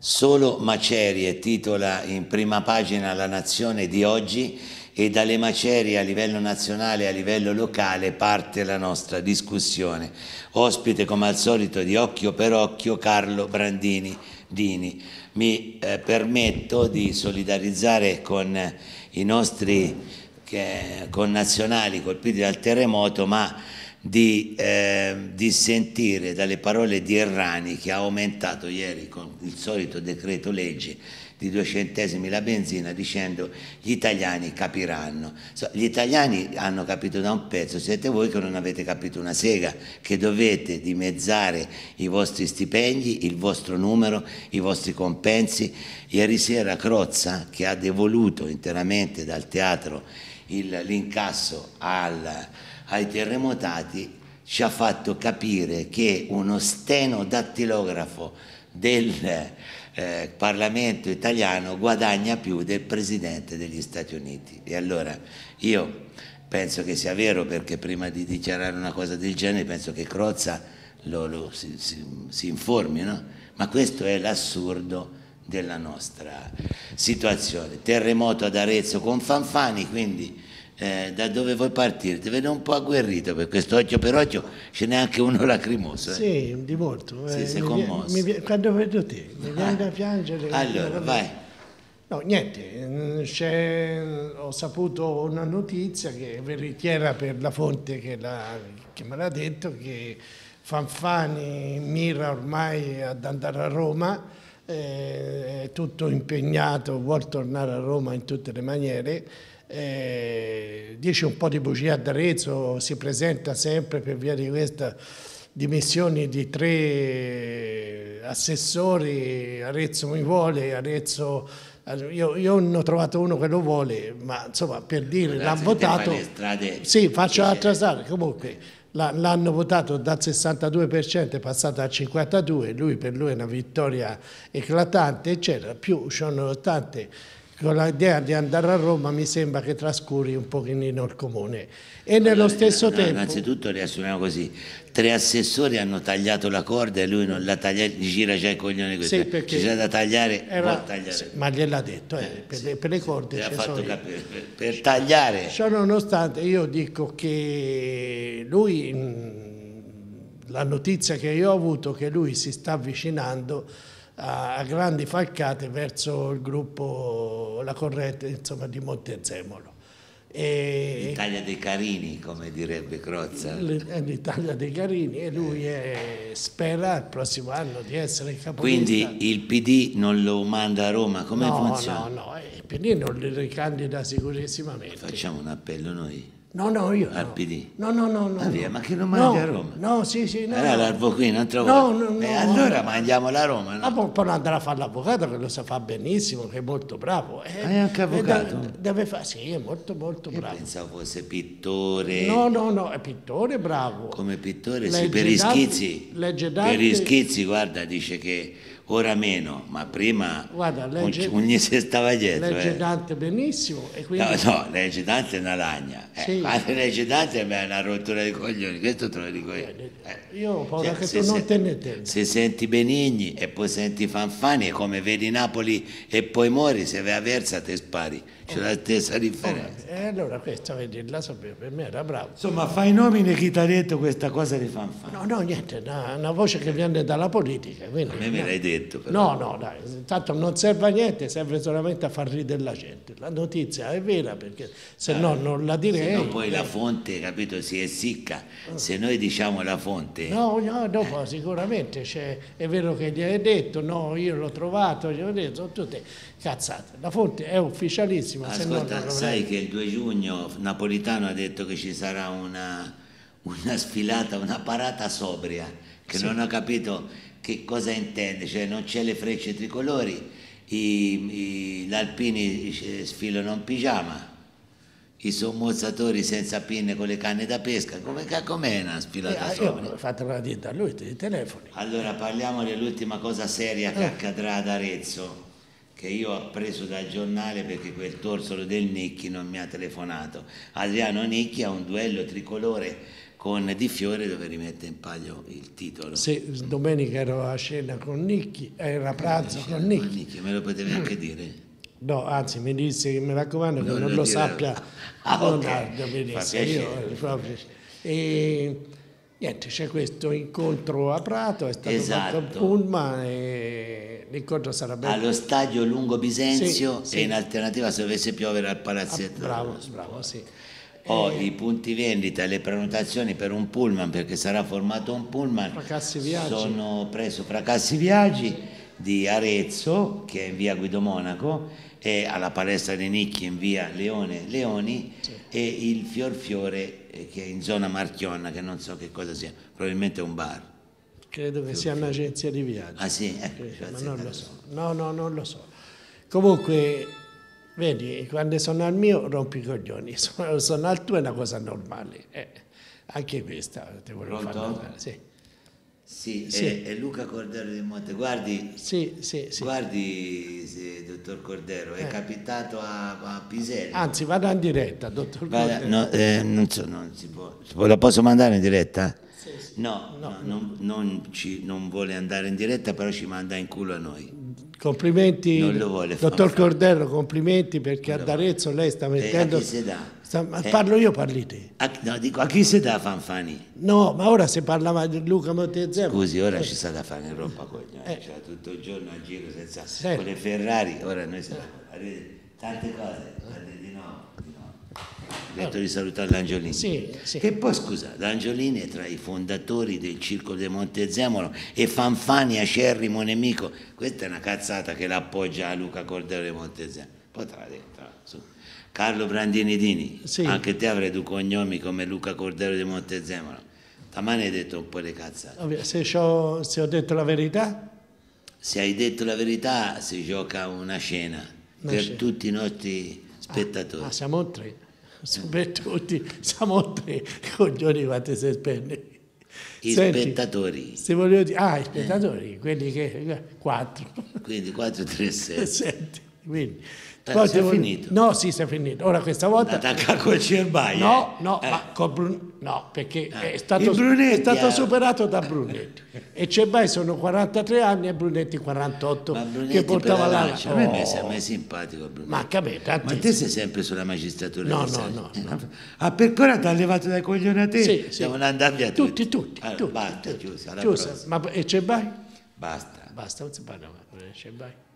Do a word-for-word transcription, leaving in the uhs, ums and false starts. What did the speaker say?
Solo macerie titola in prima pagina La Nazione di oggi, e dalle macerie a livello nazionale e a livello locale parte la nostra discussione. Ospite come al solito di Occhio per Occhio Carlo Brandini Dini. Mi eh, permetto di solidarizzare con i nostri eh, connazionali colpiti dal terremoto, ma Di, eh, di sentire dalle parole di Errani, che ha aumentato ieri con il solito decreto legge di due centesimi la benzina, dicendo gli italiani capiranno. So, gli italiani hanno capito da un pezzo, siete voi che non avete capito una sega, che dovete dimezzare i vostri stipendi, il vostro numero, i vostri compensi. Ieri sera Crozza, che ha devoluto interamente dal teatro l'incasso al ai terremotati, ci ha fatto capire che uno stenodattilografo del eh, Parlamento italiano guadagna più del Presidente degli Stati Uniti. E allora io penso che sia vero, perché prima di dichiarare una cosa del genere penso che Crozza lo, lo, si, si, si informi, no? Ma questo è l'assurdo della nostra situazione. Terremoto ad Arezzo con Fanfani, quindi Eh, da dove vuoi partire? Ti vedo un po' agguerrito, per questo Occhio per Occhio ce n'è anche uno lacrimoso. Eh? Sì, di molto. Eh, sì, sei commosso. Mi, mi, quando vedo te, mi viene ah. da piangere. Allora, vai. No, niente, ho saputo una notizia che veritiera per la fonte che, la, che me l'ha detto, che Fanfani mira ormai ad andare a Roma, eh, è tutto impegnato, vuol tornare a Roma in tutte le maniere. Eh, dice un po' di bugia ad Arezzo, si presenta sempre per via di questa dimissione di tre assessori. Arezzo mi vuole, Arezzo io, io non ho trovato uno che lo vuole, ma insomma, per dire, l'hanno votato. Sì, faccio l'altra strada, comunque l'hanno votato dal sessantadue per cento, è passato al cinquantadue per cento, lui per lui è una vittoria eclatante, eccetera. Più sono tante. Con l'idea di andare a Roma mi sembra che trascuri un pochino il comune. E nello allora, stesso no, tempo... Innanzitutto riassumiamo così, tre assessori hanno tagliato la corda e lui non la taglia, gli gira già i coglioni questo. Sì, perché ci c'è da tagliare, era, può tagliare. Sì, ma gliel'ha detto, eh, eh, per, sì, per le corde... Sì, fatto capire, per, per tagliare. Cioè, nonostante io dico che lui, la notizia che io ho avuto è che lui si sta avvicinando a grandi falcate verso il gruppo, la corrente insomma di Montezemolo. E l'Italia dei Carini, come direbbe Crozza. L'Italia dei Carini, e lui è, spera il prossimo anno di essere capolista. Quindi il P D non lo manda a Roma, come no, funziona? No, no, il P D non li ricandida sicurissimamente. Facciamo un appello noi. No, no, io al no. P D. No, no, no, no. Ah, via, ma che non mangi no, a Roma? No, sì, sì, no. Allora l'avvocato non trovo. No, no, no. E eh, allora no. mangiamo la Roma, no? Ma poi non andrà a fare l'avvocato, che lo sa fare benissimo, che è molto bravo. Eh, ah, è anche avvocato? Deve, deve fare, sì, è molto, molto bravo. Io pensavo fosse pittore. No, no, no, è pittore bravo. Come pittore, legge sì, per gli schizzi. Legge per gli schizzi, guarda, dice che ora meno, ma prima guarda, legge, un, un si stava dietro. Legge eh. Dante benissimo. E quindi... No, no, legge Dante è una lagna. Eh, sì. Ma legge Dante è una rottura di coglioni, questo te lo dico io. Eh. Io ho paura se, che se, tu non te ne tendi. Se senti Benigni e poi senti Fanfani, è come vedi Napoli e poi muori, se vai a Versa te spari. C'è la stessa differenza. E eh, allora questa, vedi, la sapevo, per me era bravo. Insomma, fai nomine chi ti ha detto questa cosa di Fanfani. No, no, niente, una, una voce che viene dalla politica. Quindi, a me me l'hai detto. Però. No, no, dai, intanto non serve a niente, serve solamente a far ridere la gente. La notizia è vera, perché se ah, no non la direi. Se no poi eh. la fonte, capito, si essicca. Se noi diciamo la fonte... No, no, dopo eh. sicuramente c'è, è vero che gli hai detto, no, io l'ho trovato, gli ho detto, sono tutte cazzate. La fonte è ufficialissima. Ascolta, non... sai che il due giugno Napolitano ha detto che ci sarà una, una sfilata, una parata sobria, che sì. non ho capito che cosa intende, cioè non c'è le frecce tricolori, i, i, gli alpini sfilano in pigiama, i sommozzatori senza pinne con le canne da pesca, come com'è una sfilata eh, sobria? Io ho fatto una dieta a lui, dei telefoni. Allora parliamo dell'ultima cosa seria che eh. accadrà ad Arezzo, che io ho appreso dal giornale perché quel torsolo del Nicchi non mi ha telefonato. Adriano Nicchi ha un duello tricolore con Di Fiore dove rimette in palio il titolo. Sì, domenica ero a cena con Nicchi, era a pranzo con Nicchi. Nicchi, me lo potevi anche dire? No, anzi mi disse che mi raccomando non che non lo, lo sappia ah, okay. Leonardo, mi disse. Io, proprio, e niente, c'è questo incontro a Prato, è stato esatto. fatto un pullman e l'incontro sarà bello. Allo stadio Lungo Bisenzio sì, e sì. in alternativa se dovesse piovere al palazzetto. Ah, bravo, bravo, sì. Ho i punti vendita, le prenotazioni per un pullman, perché sarà formato un pullman. Fracassi Viaggi. Sono preso Fracassi Viaggi di Arezzo, che è in via Guido Monaco, e alla palestra di Nicchi in via Leone Leoni, sì. e il Fior Fiore, che è in zona Marchionna, che non so che cosa sia, probabilmente un bar. Credo che Fior sia un'agenzia di viaggio. Ah sì? Eh, Credo, ma non lo so. No, no, non lo so. Comunque... Vedi, quando sono al mio rompi i coglioni, sono, sono al tuo è una cosa normale, eh, anche questa te volevo far notare. Sì, sì, sì. È, è Luca Cordero di Montezemolo, guardi, sì, sì, sì. guardi sì, dottor Cordero, è eh. capitato a, a Piselli. Anzi, vado in diretta, dottor Cordero. Vada, no, eh, non so, non si può, la posso mandare in diretta? Sì, sì. No, no, no, no. Non, non, ci, non vuole andare in diretta, però ci manda in culo a noi. Complimenti, dottor Cordero, complimenti perché ad Arezzo lei sta mettendo... Eh, a chi se dà? Sta, ma eh, parlo io, parli te. A, no, dico, a chi se dà Fanfani? No, ma ora se parlava di Luca Montezemolo... Scusi, ora eh. ci sta da fare in roba coglione, eh. cioè tutto il giorno a giro senza... Sì. Con le Ferrari, ora noi siamo... Tante cose, guardate di no. Ho detto di salutare D'Angiolini, sì, sì. che poi scusa, D'Angiolini è tra i fondatori del Circolo di Montezemolo e Fanfani acerrimo nemico. Questa è una cazzata che l'appoggia a Luca Cordero di Montezemolo. Poi te l'ha detta, su. Carlo Brandini Dini, sì. anche te avrai due cognomi come Luca Cordero di Montezemolo. Tamani hai detto un po' di cazzate. Ovvio, se, ho, se ho detto la verità? Se hai detto la verità si gioca una cena una per cena. tutti i nostri spettatori. Ah, ah siamo tre. Soprattutto siamo tre coglioni quanti si spende i Senti, spettatori se volevo dire ah i spettatori eh. quelli che quattro quindi quattro tre sette, sette. Quindi poi si è volevo... finito no si sì, si è finito ora questa volta attacca col Cebai no eh. no eh. ma con Brun... no perché ah. è stato, è stato superato da Brunetti e Cebai sono quarantatré anni e Brunetti quarantotto ma Brunetti che portava la lancia. La... Oh. A me sembra mai simpatico Brunetti ma capito ma te sei sempre sulla magistratura no no no, eh, no ah perché ora ti ha levato dai coglioni a te sì, sì. devono andare via tutti tutti, tutti, allora, tutti basta tutti. Chiusa, alla chiusa. Ma e Cebai? Basta basta non si parla ma Cebai